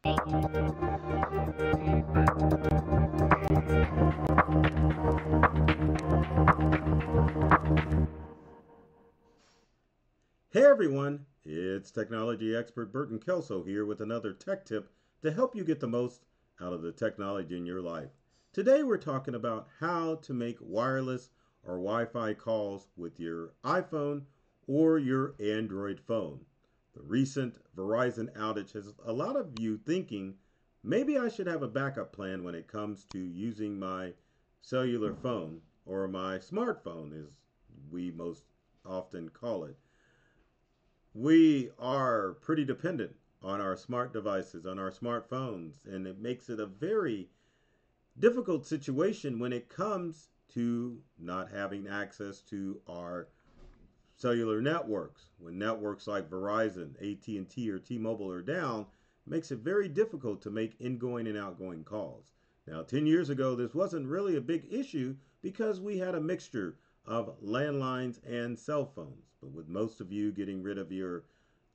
Hey everyone, it's technology expert Burton Kelso here with another tech tip to help you get the most out of the technology in your life. Today we're talking about how to make wireless or Wi-Fi calls with your iPhone or your Android phone. The recent Verizon outage has a lot of you thinking, maybe I should have a backup plan when it comes to using my cellular phone, or my smartphone as we most often call it. We are pretty dependent on our smart devices, on our smartphones, and it makes it a very difficult situation when it comes to not having access to our cellular networks. When networks like Verizon, AT&T, or T-Mobile are down, it makes it very difficult to make ingoing and outgoing calls. Now, 10 years ago, this wasn't really a big issue because we had a mixture of landlines and cell phones. But with most of you getting rid of your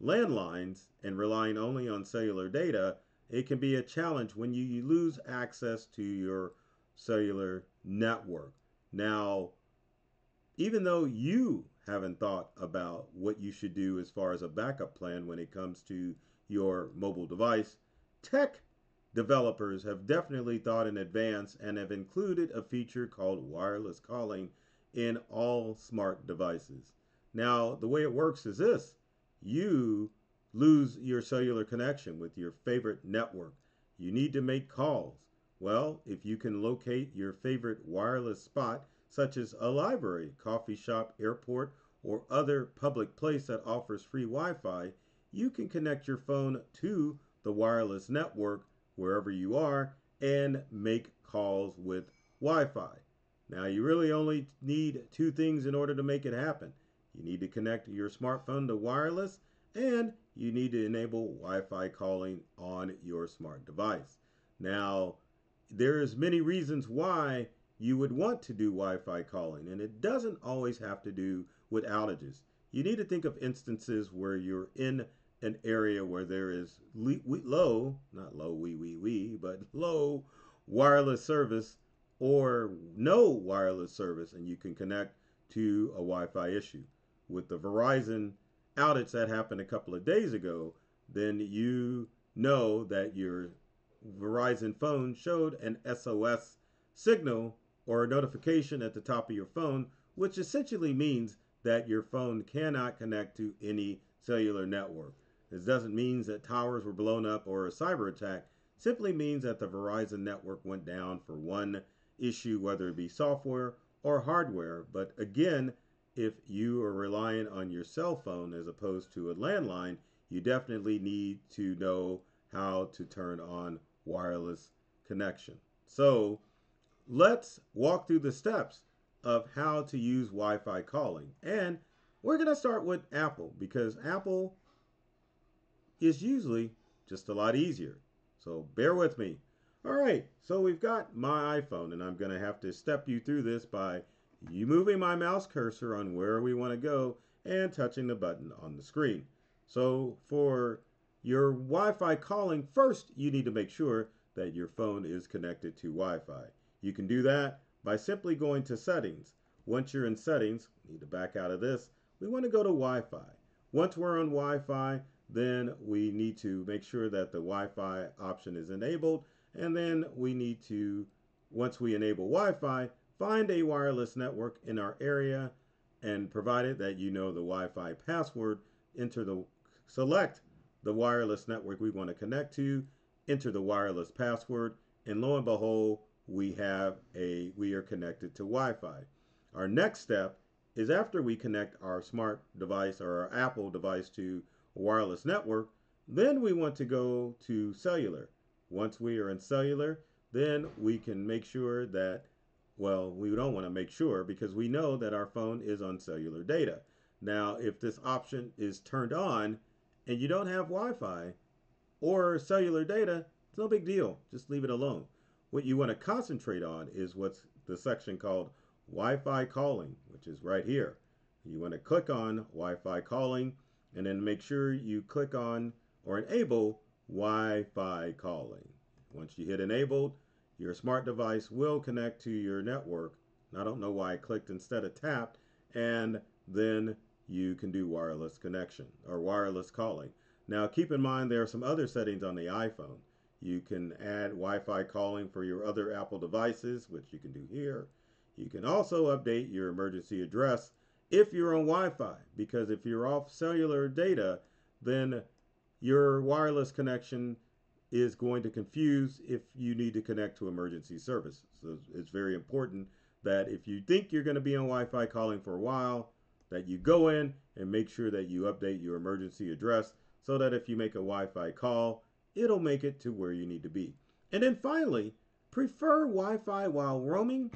landlines and relying only on cellular data, it can be a challenge when you lose access to your cellular network. Now, even though you haven't thought about what you should do as far as a backup plan when it comes to your mobile device, tech developers have definitely thought in advance and have included a feature called wireless calling in all smart devices. Now, the way it works is this: you lose your cellular connection with your favorite network. You need to make calls. Well, if you can locate your favorite wireless spot, such as a library, coffee shop, airport, or other public place that offers free Wi-Fi, you can connect your phone to the wireless network wherever you are and make calls with Wi-Fi. Now, you really only need two things in order to make it happen. You need to connect your smartphone to wireless, and you need to enable Wi-Fi calling on your smart device. Now, there's many reasons why you would want to do Wi-Fi calling, and it doesn't always have to do with outages. You need to think of instances where you're in an area where there is low wireless service or no wireless service, and you can connect to a Wi-Fi issue. With the Verizon outage that happened a couple of days ago, then you know that your Verizon phone showed an SOS signal or a notification at the top of your phone, which essentially means that your phone cannot connect to any cellular network. This doesn't mean that towers were blown up or a cyber attack. It simply means that the Verizon network went down for one issue, whether it be software or hardware. But again, if you are relying on your cell phone as opposed to a landline, you definitely need to know how to turn on wireless connection. So let's walk through the steps of how to use Wi-Fi calling. And we're going to start with Apple, because Apple is usually just a lot easier. So bear with me. All right, so we've got my iPhone, and I'm going to have to step you through this by moving my mouse cursor on where we want to go and touching the button on the screen. So for your Wi-Fi calling, first you need to make sure that your phone is connected to Wi-Fi. You can do that by simply going to Settings. Once you're in Settings, we need to back out of this. We want to go to Wi-Fi. Once we're on Wi-Fi, then we need to make sure that the Wi-Fi option is enabled. And then we need to, once we enable Wi-Fi, find a wireless network in our area, and provided that you know the Wi-Fi password, select the wireless network we want to connect to, enter the wireless password, and lo and behold, we are connected to Wi-Fi. Our next step is, after we connect our smart device or our Apple device to a wireless network, then we want to go to cellular. Once we are in cellular, then we can make sure that, well, we don't want to make sure, because we know that our phone is on cellular data. Now, if this option is turned on and you don't have Wi-Fi or cellular data, it's no big deal. Just leave it alone. What you want to concentrate on is what's the section called Wi-Fi calling, which is right here. You want to click on Wi-Fi calling, and then make sure you click on or enable Wi-Fi calling. Once you hit enabled, your smart device will connect to your network. I don't know why I clicked instead of tapped, and then you can do wireless connection or wireless calling. Now keep in mind there are some other settings on the iPhone. You can add Wi-Fi calling for your other Apple devices, which you can do here. You can also update your emergency address if you're on Wi-Fi, because if you're off cellular data, then your wireless connection is going to confuse if you need to connect to emergency services. So it's very important that if you think you're going to be on Wi-Fi calling for a while, that you go in and make sure that you update your emergency address so that if you make a Wi-Fi call, it'll make it to where you need to be. And then finally, prefer Wi-Fi while roaming?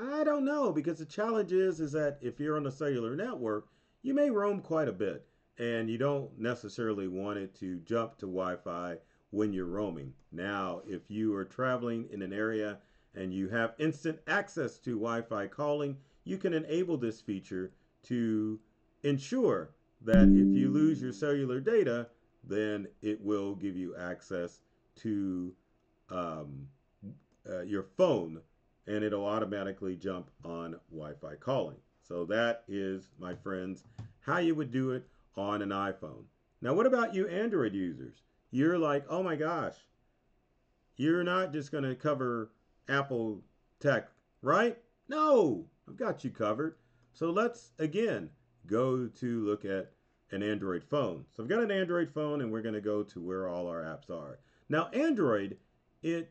I don't know, because the challenge is that if you're on a cellular network, you may roam quite a bit and you don't necessarily want it to jump to Wi-Fi when you're roaming. Now, if you are traveling in an area and you have instant access to Wi-Fi calling, you can enable this feature to ensure that if you lose your cellular data, then it will give you access to your phone, and it'll automatically jump on Wi-Fi calling. So that is, my friends, how you would do it on an iPhone. Now, what about you Android users? You're like, oh my gosh, you're not just going to cover Apple tech, right? No, I've got you covered. So let's, again, go to look at an Android phone. So I've got an Android phone, and we're going to go to where all our apps are. Now, Android, you're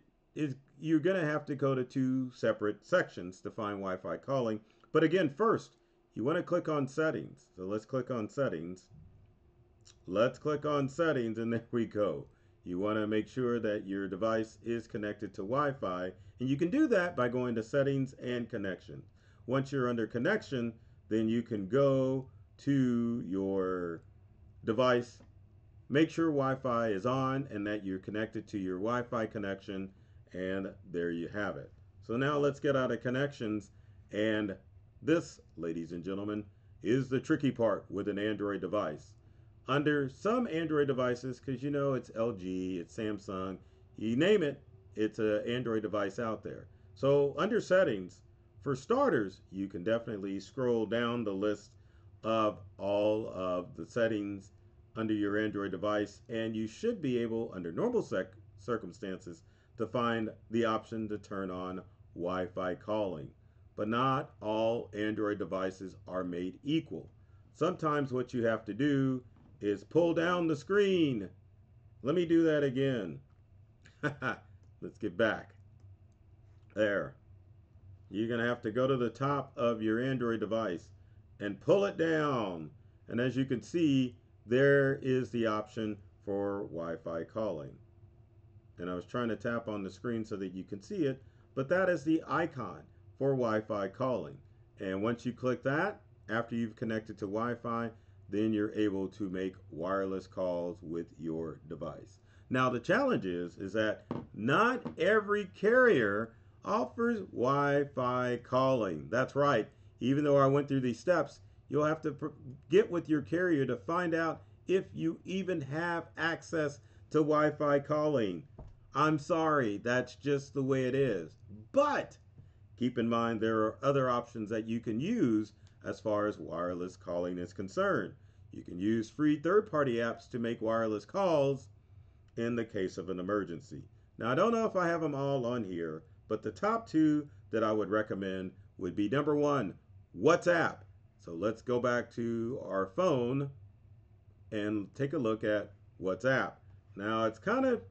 going to have to go to two separate sections to find Wi-Fi calling. But again, first, you want to click on Settings. So let's click on Settings. Let's click on Settings, and there we go. You want to make sure that your device is connected to Wi-Fi, and you can do that by going to Settings and Connection. Once you're under Connection, then you can go to your device, make sure Wi-Fi is on and that you're connected to your Wi-Fi connection, and there you have it. So now let's get out of Connections, and this, ladies and gentlemen, is the tricky part with an Android device. Under some Android devices, because you know it's LG, it's Samsung, you name it, it's an Android device out there. So under Settings, for starters, you can definitely scroll down the list of all of the settings under your Android device, and you should be able, under normal circumstances, to find the option to turn on Wi-Fi calling. But not all Android devices are made equal. Sometimes what you have to do is pull down the screen. Let me do that again. Let's get back. There. You're going to have to go to the top of your Android device and pull it down. And as you can see, there is the option for Wi-Fi calling. And I was trying to tap on the screen so that you can see it, but that is the icon for Wi-Fi calling. And once you click that, after you've connected to Wi-Fi, then you're able to make wireless calls with your device. Now the challenge is that not every carrier offers Wi-Fi calling. That's right. Even though I went through these steps, you'll have to get with your carrier to find out if you even have access to Wi-Fi calling. I'm sorry, that's just the way it is. But keep in mind there are other options that you can use as far as wireless calling is concerned. You can use free third-party apps to make wireless calls in the case of an emergency. Now, I don't know if I have them all on here, but the top two that I would recommend would be number one, WhatsApp. So let's go back to our phone and take a look at WhatsApp. Now, it's kind of,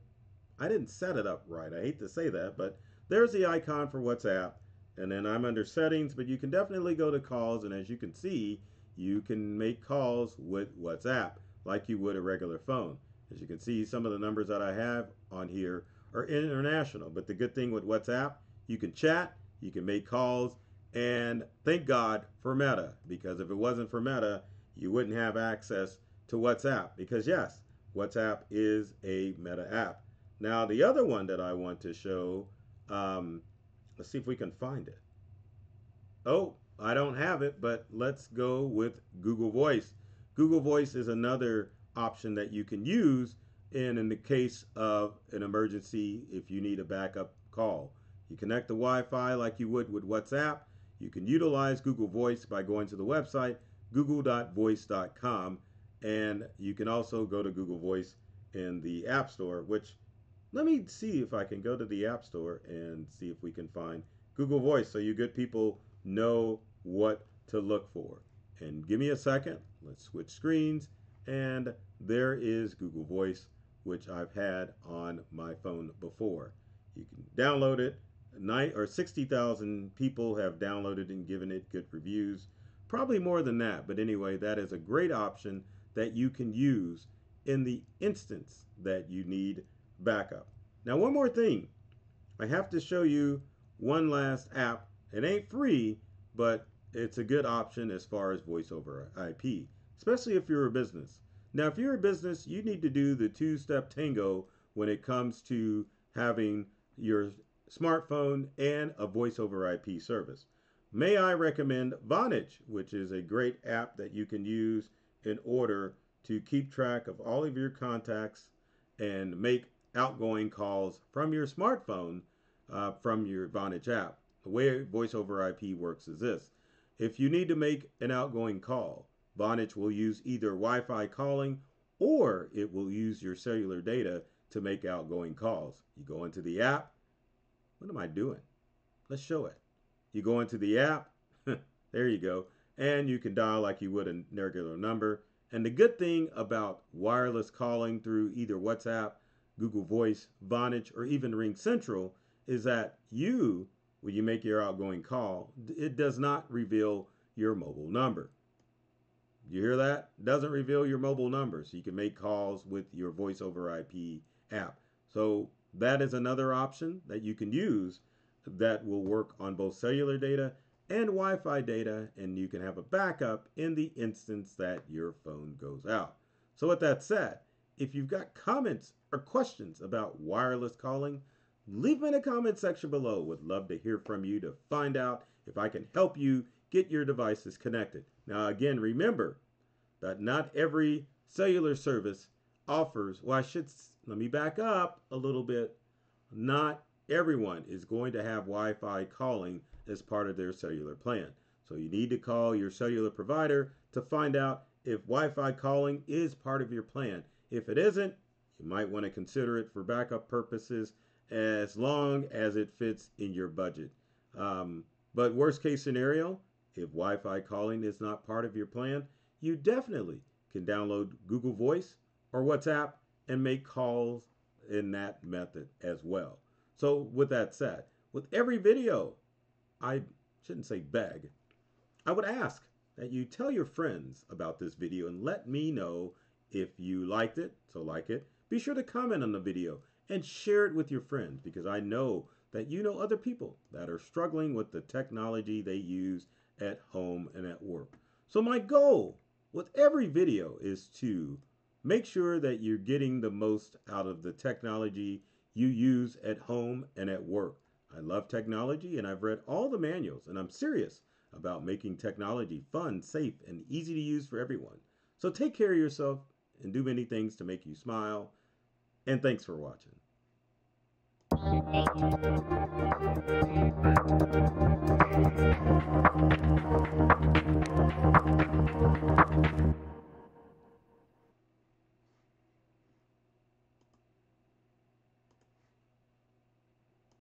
I didn't set it up right. I hate to say that, but there's the icon for WhatsApp. And then I'm under Settings, but you can definitely go to Calls, and as you can see, you can make calls with WhatsApp like you would a regular phone. As you can see, some of the numbers that I have on here are international, but the good thing with WhatsApp, you can chat, you can make calls, and thank God for Meta, because if it wasn't for Meta, you wouldn't have access to WhatsApp, because yes, WhatsApp is a Meta app. Now, the other one that I want to show, let's see if we can find it. Oh, I don't have it, but let's go with Google Voice. Google Voice is another option that you can use And in the case of an emergency, if you need a backup call, you connect the Wi-Fi like you would with WhatsApp. You can utilize Google Voice by going to the website, google.voice.com, and you can also go to Google Voice in the App Store, which, let me see if I can go to the App Store and see if we can find Google Voice so you good people know what to look for. And give me a second, let's switch screens, and there is Google Voice, which I've had on my phone before. You can download it. 60,000 people have downloaded and given it good reviews. Probably more than that, but anyway, that is a great option that you can use in the instance that you need backup. Now, one more thing. I have to show you one last app. It ain't free, but it's a good option as far as voice over IP, especially if you're a business. Now, if you're a business, you need to do the two-step tango when it comes to having your smartphone and a voice over IP service. May I recommend Vonage, which is a great app that you can use in order to keep track of all of your contacts and make outgoing calls from your smartphone from your Vonage app. The way voice over IP works is this. If you need to make an outgoing call, Vonage will use either Wi-Fi calling or it will use your cellular data to make outgoing calls. You go into the app. What am I doing? Let's show it. You go into the app. There you go. And you can dial like you would a regular number. And the good thing about wireless calling through either WhatsApp, Google Voice, Vonage, or even Ring Central is that when you make your outgoing call, it does not reveal your mobile number. You hear that? It doesn't reveal your mobile number, so you can make calls with your voice over IP app. So that is another option that you can use that will work on both cellular data and Wi-Fi data, and you can have a backup in the instance that your phone goes out. So with that said, if you've got comments or questions about wireless calling, leave them in the comment section below. Would love to hear from you to find out if I can help you get your devices connected. Now again, remember that not every cellular service offers, let me back up a little bit. Not everyone is going to have Wi-Fi calling as part of their cellular plan. So you need to call your cellular provider to find out if Wi-Fi calling is part of your plan. If it isn't, you might want to consider it for backup purposes as long as it fits in your budget. But worst case scenario, if Wi-Fi calling is not part of your plan, you definitely can download Google Voice or WhatsApp and make calls in that method as well. So with that said, with every video, I shouldn't say beg, I would ask that you tell your friends about this video and let me know if you liked it. So like it. Be sure to comment on the video and share it with your friends, because I know that you know other people that are struggling with the technology they use at home and at work. So my goal with every video is to make sure that you're getting the most out of the technology you use at home and at work. I love technology and I've read all the manuals, and I'm serious about making technology fun, safe, and easy to use for everyone. So take care of yourself and do many things to make you smile. And thanks for watching.